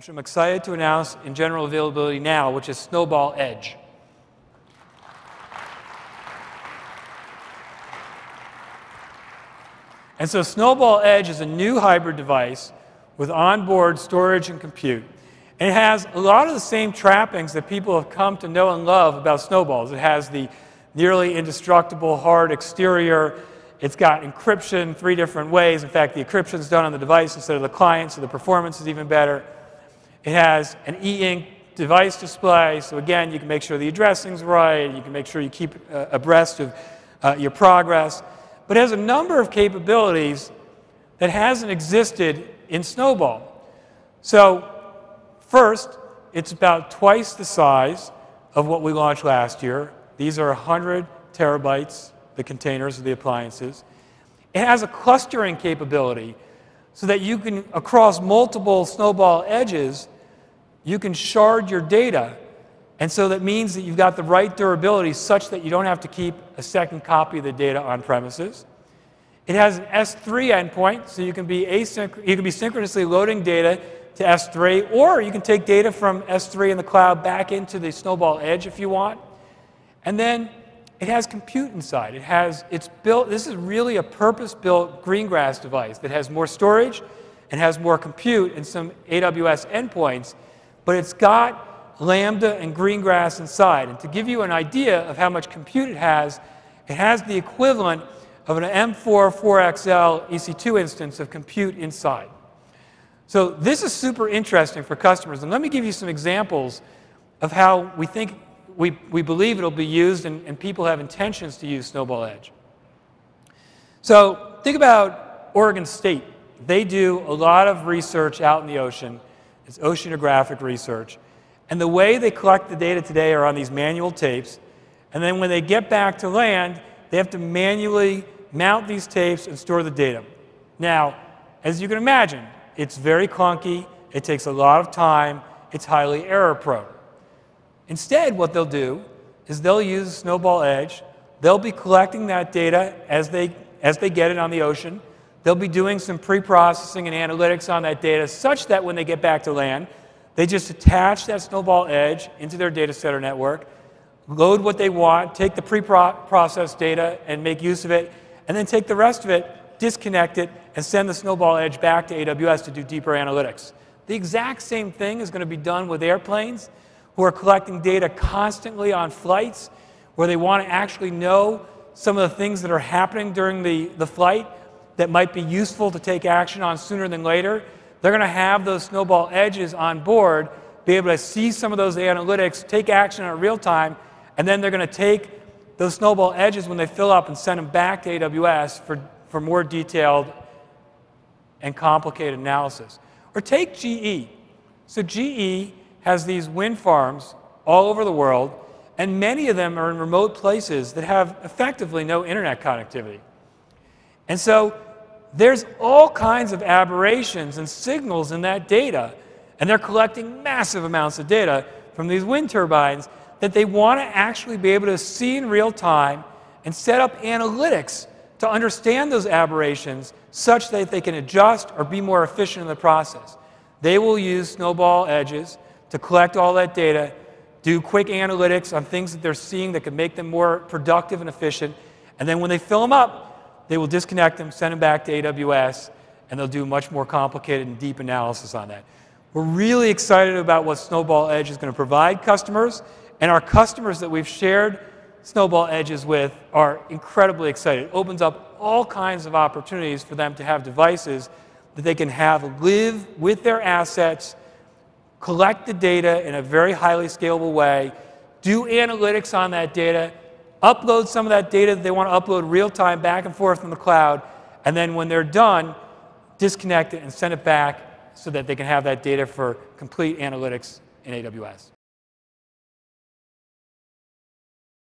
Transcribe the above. which I'm excited to announce in general availability now, which is Snowball Edge. And so Snowball Edge is a new hybrid device with onboard storage and compute. And it has a lot of the same trappings that people have come to know and love about Snowballs. It has the nearly indestructible hard exterior. It's got encryption three different ways. In fact, the encryption is done on the device instead of the client, so the performance is even better. It has an e-ink device display, so again, you can make sure the addressing's right, you can make sure you keep abreast of your progress. But it has a number of capabilities that hasn't existed in Snowball. So, first, it's about twice the size of what we launched last year. These are 100 terabytes, the containers of the appliances. It has a clustering capability so that you can, across multiple Snowball edges, you can shard your data. And so that means that you've got the right durability such that you don't have to keep a second copy of the data on premises. It has an S3 endpoint, so you can be synchronously loading data to S3, or you can take data from S3 in the cloud back into the Snowball Edge if you want. And then it has compute inside. This is really a purpose-built Greengrass device that has more storage and has more compute and some AWS endpoints, but it's got Lambda and Greengrass inside. And to give you an idea of how much compute it has the equivalent of an M4 4XL EC2 instance of compute inside. So this is super interesting for customers, and let me give you some examples of how we think we believe it'll be used, and people have intentions to use Snowball Edge. So think about Oregon State. They do a lot of research out in the ocean. It's oceanographic research, and the way they collect the data today are on these manual tapes, and then when they get back to land, they have to manually mount these tapes and store the data. Now, as you can imagine, it's very clunky, it takes a lot of time, it's highly error-prone. Instead, what they'll do is they'll use Snowball Edge, they'll be collecting that data as they get it on the ocean, they'll be doing some pre-processing and analytics on that data such that when they get back to land, they just attach that Snowball Edge into their data center network, load what they want, take the pre-processed data and make use of it, and then take the rest of it, disconnect it, and send the Snowball Edge back to AWS to do deeper analytics. The exact same thing is going to be done with airplanes who are collecting data constantly on flights where they want to actually know some of the things that are happening during the flight that might be useful to take action on sooner than later. They're going to have those Snowball Edges on board, be able to see some of those analytics, take action in real time, and then they're going to take those Snowball Edges when they fill up and send them back to AWS for more detailed and complicated analysis. Or take GE. So GE has these wind farms all over the world, and many of them are in remote places that have effectively no internet connectivity. And so there's all kinds of aberrations and signals in that data, and they're collecting massive amounts of data from these wind turbines that they want to actually be able to see in real time and set up analytics to understand those aberrations such that they can adjust or be more efficient in the process. They will use Snowball Edges to collect all that data, do quick analytics on things that they're seeing that can make them more productive and efficient, and then when they fill them up, they will disconnect them, send them back to AWS, and they'll do much more complicated and deep analysis on that. We're really excited about what Snowball Edge is going to provide customers, and our customers that we've shared Snowball Edges with are incredibly excited. It opens up all kinds of opportunities for them to have devices that they can have live with their assets, collect the data in a very highly scalable way, do analytics on that data, upload some of that data that they want to upload real time back and forth from the cloud, and then when they're done, disconnect it and send it back so that they can have that data for complete analytics in AWS.